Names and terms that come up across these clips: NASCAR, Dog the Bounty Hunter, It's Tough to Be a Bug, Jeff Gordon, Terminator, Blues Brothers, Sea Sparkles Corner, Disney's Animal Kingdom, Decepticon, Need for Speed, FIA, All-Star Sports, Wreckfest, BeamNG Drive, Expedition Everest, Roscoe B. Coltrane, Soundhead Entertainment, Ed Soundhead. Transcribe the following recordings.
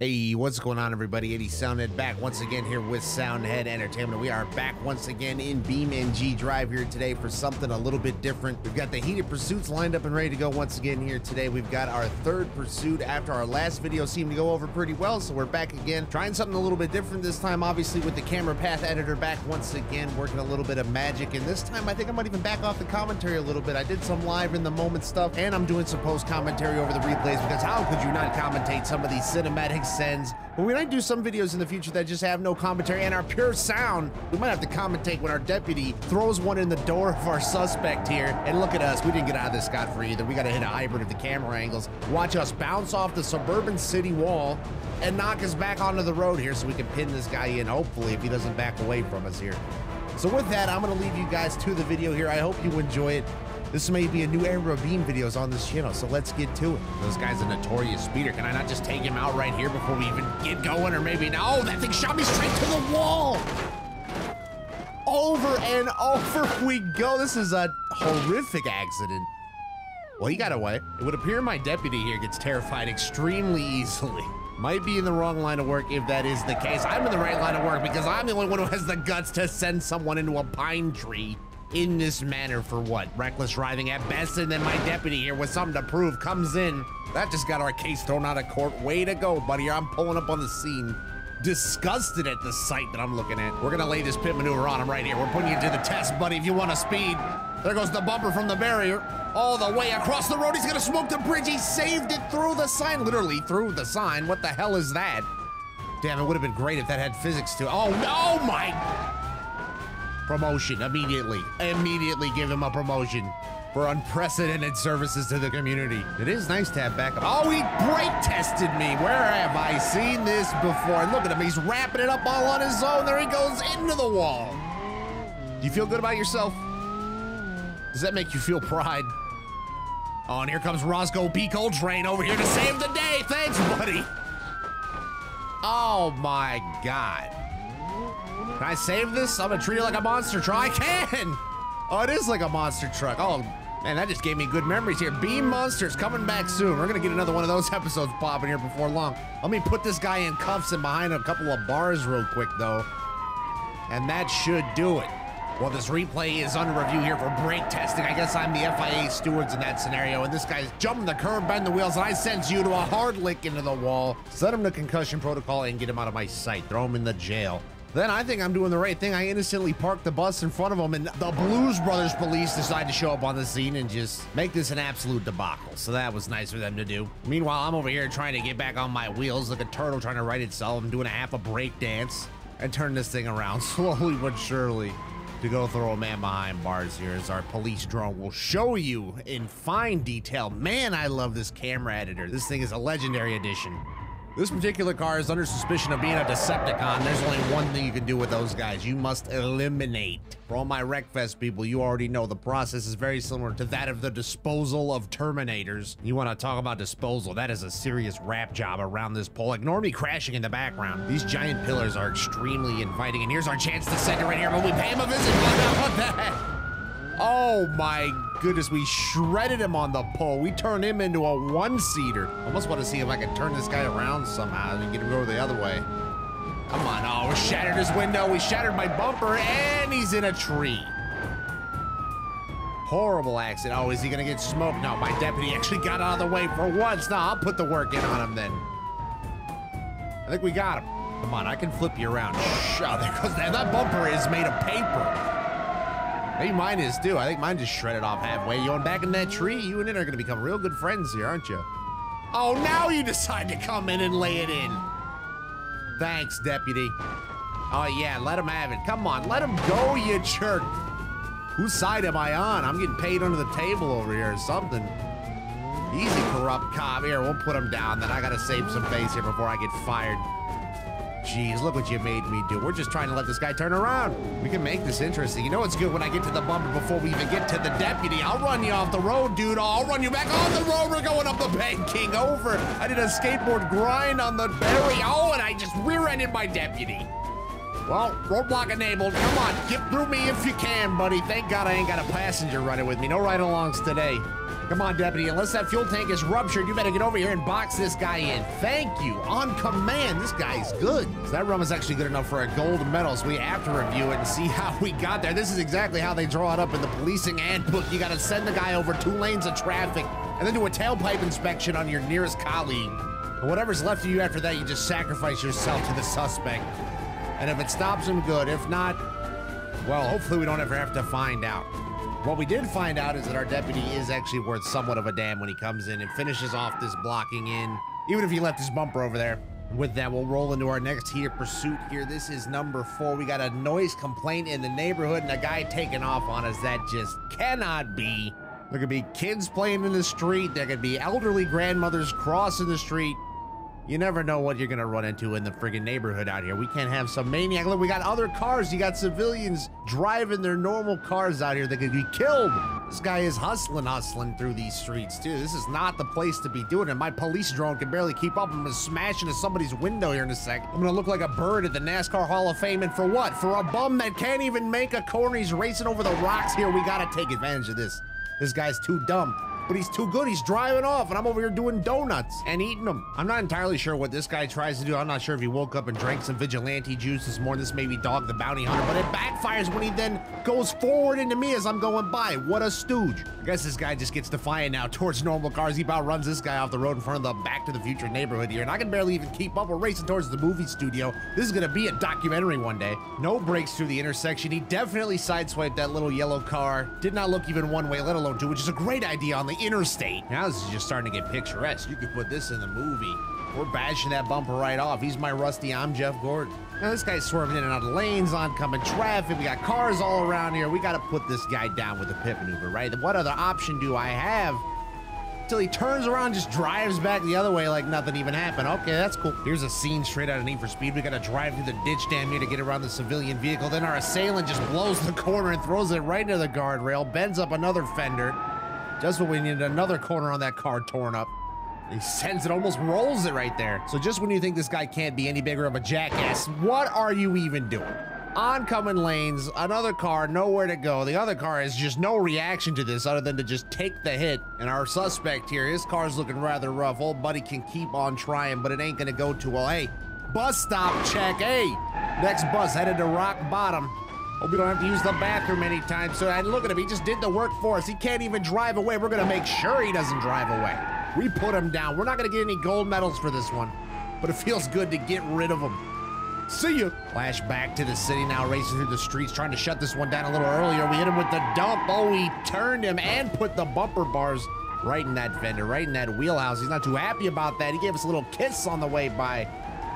Hey, what's going on, everybody? Ed Soundhead back once again here with Soundhead Entertainment. We are back once again in BeamNG Drive here today for something a little bit different. We've got the heated pursuits lined up and ready to go once again here today. We've got our third pursuit after our last video seemed to go over pretty well, so we're back again trying something a little bit different this time, obviously with the camera path editor back once again, working a little bit of magic. And this time I think I might even back off the commentary a little bit. I did some live in the moment stuff, and I'm doing some post commentary over the replays, because how could you not commentate some of these cinematics sends? But we might do some videos in the future that just have no commentary and are pure sound. We might have to commentate when our deputy throws one in the door of our suspect here. And look at us, we didn't get out of this scot-free either. We got to hit a hybrid of the camera angles. Watch us bounce off the suburban city wall and knock us back onto the road here so we can pin this guy in, hopefully, if he doesn't back away from us here. So with that, I'm going to leave you guys to the video here. I hope you enjoy it. This may be a new era of Beam videos on this channel, so let's get to it. Those guys are notorious speeder. Can I not just take him out right here before we even get going? Or maybe, no, that thing shot me straight to the wall. Over and over we go. This is a horrific accident. Well, he got away. It would appear my deputy here gets terrified extremely easily. Might be in the wrong line of work if that is the case. I'm in the right line of work because I'm the only one who has the guts to send someone into a pine tree in this manner for what? Reckless driving at best, and then my deputy here with something to prove comes in. That just got our case thrown out of court. Way to go, buddy. I'm pulling up on the scene, disgusted at the sight that I'm looking at. We're gonna lay this pit maneuver on him right here. We're putting you to the test, buddy, if you want to speed. There goes the bumper from the barrier. All the way across the road, he's gonna smoke the bridge. He saved it through the sign, literally through the sign. What the hell is that? Damn, it would have been great if that had physics to it. Oh, no, my... Promotion, immediately give him a promotion for unprecedented services to the community. It is nice to have backup. Oh, he brake tested me. Where have I seen this before? And look at him, he's wrapping it up all on his own. There he goes into the wall. Do you feel good about yourself? Does that make you feel pride? Oh, and here comes Roscoe B. Coltrane over here to save the day. Thanks, buddy. Oh my God. Can I save this? I'm gonna treat it like a monster truck. I can! Oh, it is like a monster truck. Oh, man, that just gave me good memories here. Beam Monsters coming back soon. We're gonna get another one of those episodes popping here before long. Let me put this guy in cuffs and behind a couple of bars real quick, though. And that should do it. Well, this replay is under review here for brake testing. I guess I'm the FIA stewards in that scenario, and this guy's jumping the curb, bend the wheels, and I send you to a hard lick into the wall. Send him to concussion protocol and get him out of my sight. Throw him in the jail. Then I think I'm doing the right thing. I innocently parked the bus in front of him, and the Blues Brothers police decide to show up on the scene and just make this an absolute debacle. So that was nice for them to do. Meanwhile, I'm over here trying to get back on my wheels like a turtle trying to right itself. I'm doing a half a break dance and turn this thing around slowly but surely to go throw a man behind bars here, as our police drone will show you in fine detail. Man, I love this camera editor. This thing is a legendary edition. This particular car is under suspicion of being a Decepticon. There's only one thing you can do with those guys. You must eliminate. For all my Wreckfest people, you already know the process is very similar to that of the disposal of Terminators. You want to talk about disposal? That is a serious rap job around this pole. Ignore me crashing in the background. These giant pillars are extremely inviting, and here's our chance to send it right here, but we pay him a visit. What the heck? Oh my God. Goodness, we shredded him on the pole. We turned him into a one-seater. I almost want to see if I can turn this guy around somehow and get him over the other way. Come on. Oh, we shattered his window. We shattered my bumper, and he's in a tree. Horrible accident. Oh, is he going to get smoked? No, my deputy actually got out of the way for once. No, I'll put the work in on him then. I think we got him. Come on, I can flip you around. Shh, oh, there goes that. That bumper is made of paper. Maybe mine is, too. I think mine just shredded off halfway. You and back in that tree? You and it are going to become real good friends here, aren't you? Oh, now you decide to come in and lay it in. Thanks, deputy. Oh, yeah, let him have it. Come on, let him go, you jerk. Whose side am I on? I'm getting paid under the table over here or something. Easy, corrupt cop. Here, we'll put him down. Then I got to save some face here before I get fired. Jeez, look what you made me do. We're just trying to let this guy turn around. We can make this interesting. You know it's good when I get to the bumper before we even get to the deputy. I'll run you off the road, dude. I'll run you back on the road. We're going up the bank, King. Over. I did a skateboard grind on the berry. Oh, and I just rear-ended my deputy. Well, roadblock enabled. Come on, get through me if you can, buddy. Thank God I ain't got a passenger running with me. No ride-alongs today. Come on, Deputy, unless that fuel tank is ruptured, you better get over here and box this guy in. Thank you, on command. This guy's good. So that rum is actually good enough for a gold medal, so we have to review it and see how we got there. This is exactly how they draw it up in the policing handbook. You gotta send the guy over 2 lanes of traffic and then do a tailpipe inspection on your nearest colleague. And whatever's left of you after that, you just sacrifice yourself to the suspect. And if it stops him, good. If not, well, hopefully we don't ever have to find out. What we did find out is that our deputy is actually worth somewhat of a damn when he comes in and finishes off this blocking in, even if he left his bumper over there. With that, we'll roll into our next heated pursuit here. This is number 4. We got a noise complaint in the neighborhood and a guy taking off on us. That just cannot be. There could be kids playing in the street. There could be elderly grandmothers crossing the street. You never know what you're gonna run into in the friggin' neighborhood out here. We can't have some maniac. Look, we got other cars. You got civilians driving their normal cars out here that could be killed. This guy is hustling through these streets, too. This is not the place to be doing it. My police drone can barely keep up. I'm gonna smash into somebody's window here in a sec. I'm gonna look like a bird at the NASCAR Hall of Fame, and for what? For a bum that can't even make a corner. He's racing over the rocks here. We gotta take advantage of this. This guy's too dumb. But he's too good. He's driving off, and I'm over here doing donuts and eating them. I'm not entirely sure what this guy tries to do. I'm not sure if he woke up and drank some vigilante juice this morning. This may be Dog the Bounty Hunter, but it backfires when he then goes forward into me as I'm going by. What a stooge. I guess this guy just gets defiant now towards normal cars. He about runs this guy off the road in front of the Back to the Future neighborhood here, and I can barely even keep up. We're racing towards the movie studio. This is going to be a documentary one day. No breaks through the intersection. He definitely sideswiped that little yellow car. Did not look even one way, let alone two, which is a great idea on the interstate. Now this is just starting to get picturesque. You could put this in the movie. We're bashing that bumper right off. He's my Rusty, I'm Jeff Gordon. Now this guy's swerving in and out of lanes, oncoming traffic. We got cars all around here. We gotta put this guy down with a pit maneuver, right? What other option do I have? Till he turns around, just drives back the other way like nothing even happened. Okay, that's cool. Here's a scene straight out of Need for Speed. We gotta drive through the ditch damn near to get around the civilian vehicle. Then our assailant just blows the corner and throws it right into the guardrail, bends up another fender. Just when we needed another corner on that car torn up. He sends it, almost rolls it right there. So just when you think this guy can't be any bigger of a jackass, what are you even doing? Oncoming lanes, another car, nowhere to go. The other car has just no reaction to this other than to just take the hit. And our suspect here, his car's looking rather rough. Old buddy can keep on trying, but it ain't gonna go too well. Hey, bus stop check. Hey, next bus headed to rock bottom. Hope we don't have to use the bathroom anytime soon. And look at him, he just did the work for us. He can't even drive away. We're gonna make sure he doesn't drive away. We put him down. We're not gonna get any gold medals for this one, but it feels good to get rid of him. See ya. Flash back to the city now, racing through the streets, trying to shut this one down a little earlier. We hit him with the dump. Oh, we turned him and put the bumper bars right in that fender, right in that wheelhouse. He's not too happy about that. He gave us a little kiss on the way by.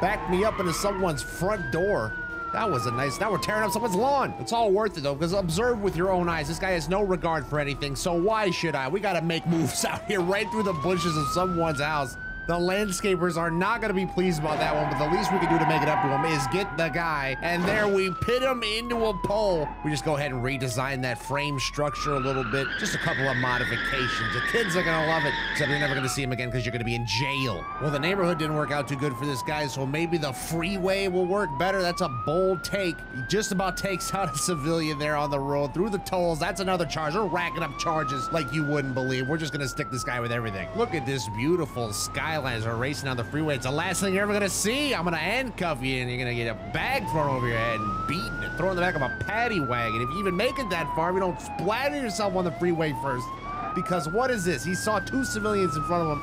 Backed me up into someone's front door. That was a nice, now we're tearing up someone's lawn. It's all worth it though, because observe with your own eyes, this guy has no regard for anything, so why should I? We gotta make moves out here right through the bushes of someone's house. The landscapers are not gonna be pleased about that one, but the least we can do to make it up to him is get the guy, and there we pit him into a pole. We just go ahead and redesign that frame structure a little bit, just a couple of modifications. The kids are gonna love it, except you're never gonna see him again because you're gonna be in jail. Well, the neighborhood didn't work out too good for this guy, so maybe the freeway will work better. That's a bold take. He just about takes out a civilian there on the road, through the tolls. That's another charge. We're racking up charges like you wouldn't believe. We're just gonna stick this guy with everything. Look at this beautiful skyline as we're racing on the freeway. It's the last thing you're ever gonna see. I'm gonna handcuff you and you're gonna get a bag thrown over your head and beaten and thrown in the back of a paddy wagon. If you even make it that far, we don't splatter yourself on the freeway first. Because what is this? He saw 2 civilians in front of him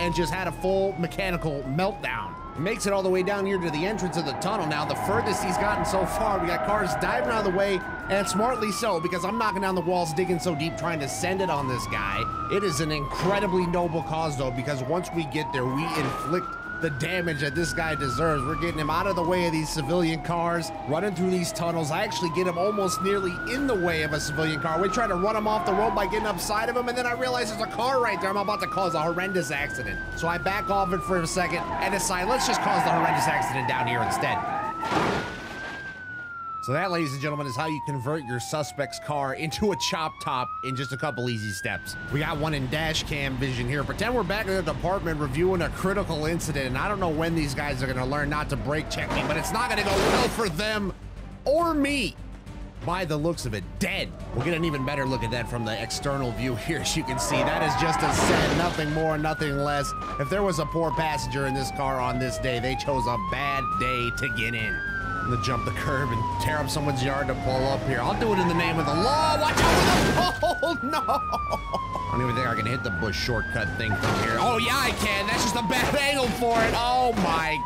and just had a full mechanical meltdown. He makes it all the way down here to the entrance of the tunnel. Now, the furthest he's gotten so far, we got cars diving out of the way, and smartly so, because I'm knocking down the walls, digging so deep, trying to send it on this guy. It is an incredibly noble cause, though, because once we get there, we inflict the damage that this guy deserves. We're getting him out of the way of these civilian cars, running through these tunnels. I actually get him almost nearly in the way of a civilian car. We try to run him off the road by getting upside of him, and then I realize there's a car right there. I'm about to cause a horrendous accident. So I back off it for a second and decide, let's just cause the horrendous accident down here instead. So that, ladies and gentlemen, is how you convert your suspect's car into a chop top in just a couple easy steps. We got one in dash cam vision here. Pretend we're back in the department reviewing a critical incident, and I don't know when these guys are gonna learn not to brake check me, but it's not gonna go well for them or me. by the looks of it, dead. We'll get an even better look at that from the external view here. As you can see, that is just a sad, nothing more, nothing less. If there was a poor passenger in this car on this day, they chose a bad day to get in. I'm gonna jump the curb and tear up someone's yard to pull up here. I'll do it in the name of the law. Watch out for the pole! No! I don't even think I can hit the bush shortcut thing from here. Oh, yeah, I can. That's just a bad angle for it. Oh, my.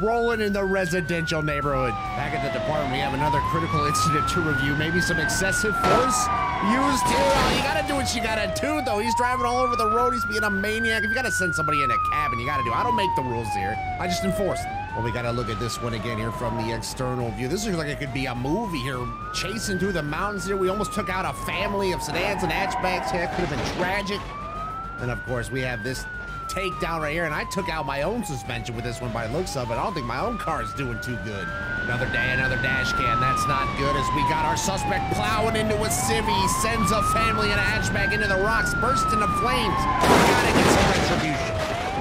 Rolling in the residential neighborhood. Back at the department, we have another critical incident to review. Maybe some excessive force used here. Well, you got to do what you got to do, though. He's driving all over the road. He's being a maniac. If you got to send somebody in a cabin, you got to do. I don't make the rules here. I just enforce them. Well, we got to look at this one again here from the external view. This looks like it could be a movie here. Chasing through the mountains here. We almost took out a family of sedans and hatchbacks here. That could have been tragic. And, of course, we have this takedown right here. And I took out my own suspension with this one by the looks of it. I don't think my own car is doing too good. Another day, another dash can. That's not good as we got our suspect plowing into a civvy. Sends a family in a hatchback into the rocks. Bursts into flames. We got to get some retribution.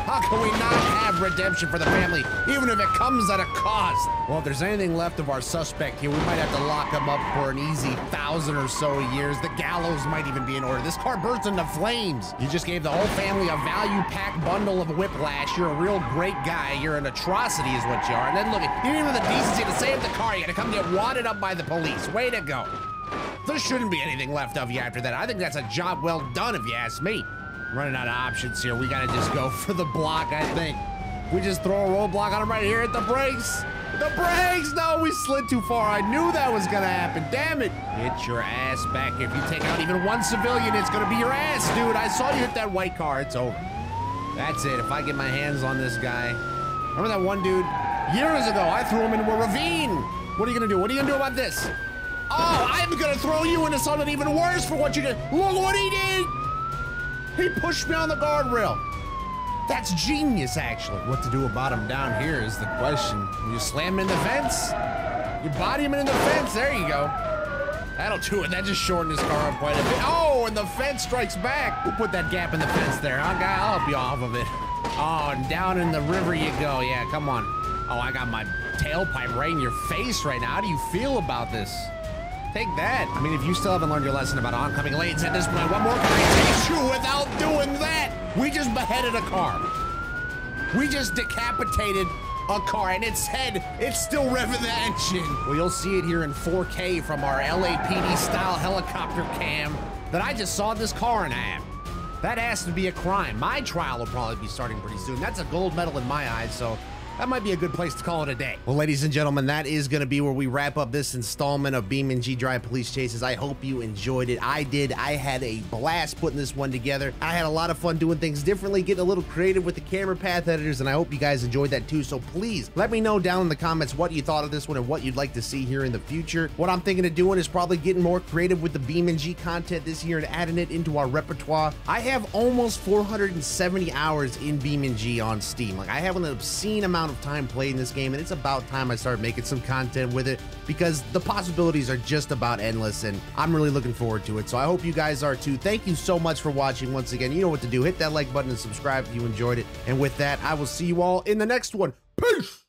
How can we not have redemption for the family, even if it comes at a cost? Well, if there's anything left of our suspect here, we might have to lock him up for an easy 1,000 or so years. The gallows might even be in order. This car bursts into flames. You just gave the whole family a value-packed bundle of whiplash. You're a real great guy. You're an atrocity is what you are. And then look, you didn't even have the decency to save the car. You gotta come get wadded up by the police. Way to go. There shouldn't be anything left of you after that. I think that's a job well done, if you ask me. Running out of options here. We gotta just go for the block, I think. We just throw a roadblock on him right here at the brakes. The brakes! No, we slid too far. I knew that was gonna happen. Damn it. Get your ass back here. If you take out even one civilian, it's gonna be your ass, dude. I saw you hit that white car. It's over. That's it. If I get my hands on this guy. Remember that one dude? Years ago, I threw him into a ravine. What are you gonna do? What are you gonna do about this? Oh, I'm gonna throw you into something even worse for what you did. Look what he did! He pushed me on the guardrail. That's genius, actually. What to do about him down here is the question. You slam him in the fence? You body him in the fence? There you go. That'll do it. That just shortened his car up quite a bit. Oh, and the fence strikes back. We'll put that gap in the fence there. I'll help you off of it. Oh, and down in the river you go. Yeah, come on. Oh, I got my tailpipe right in your face right now. How do you feel about this? Take that. I mean, if you still haven't learned your lesson about oncoming lanes at this point, what more can I teach you without doing that? We just beheaded a car. We just decapitated a car, and its head, it's still revving the engine. Well, you'll see it here in 4K from our LAPD-style helicopter cam that I just saw this car in an app. That has to be a crime. My trial will probably be starting pretty soon. That's a gold medal in my eyes, so... that might be a good place to call it a day. Well, ladies and gentlemen, that is going to be where we wrap up this installment of BeamNG Drive Police Chases. I hope you enjoyed it. I did. I had a blast putting this one together. I had a lot of fun doing things differently, getting a little creative with the camera path editors, and I hope you guys enjoyed that too. So please let me know down in the comments what you thought of this one and what you'd like to see here in the future. What I'm thinking of doing is probably getting more creative with the BeamNG content this year and adding it into our repertoire. I have almost 470 hours in BeamNG on Steam. Like, I have an obscene amount of time playing this game, and it's about time I start making some content with it, because the possibilities are just about endless, and I'm really looking forward to it. So I hope you guys are too. Thank you so much for watching. Once again, you know what to do. Hit that like button and subscribe if you enjoyed it. And with that, I will see you all in the next one. Peace.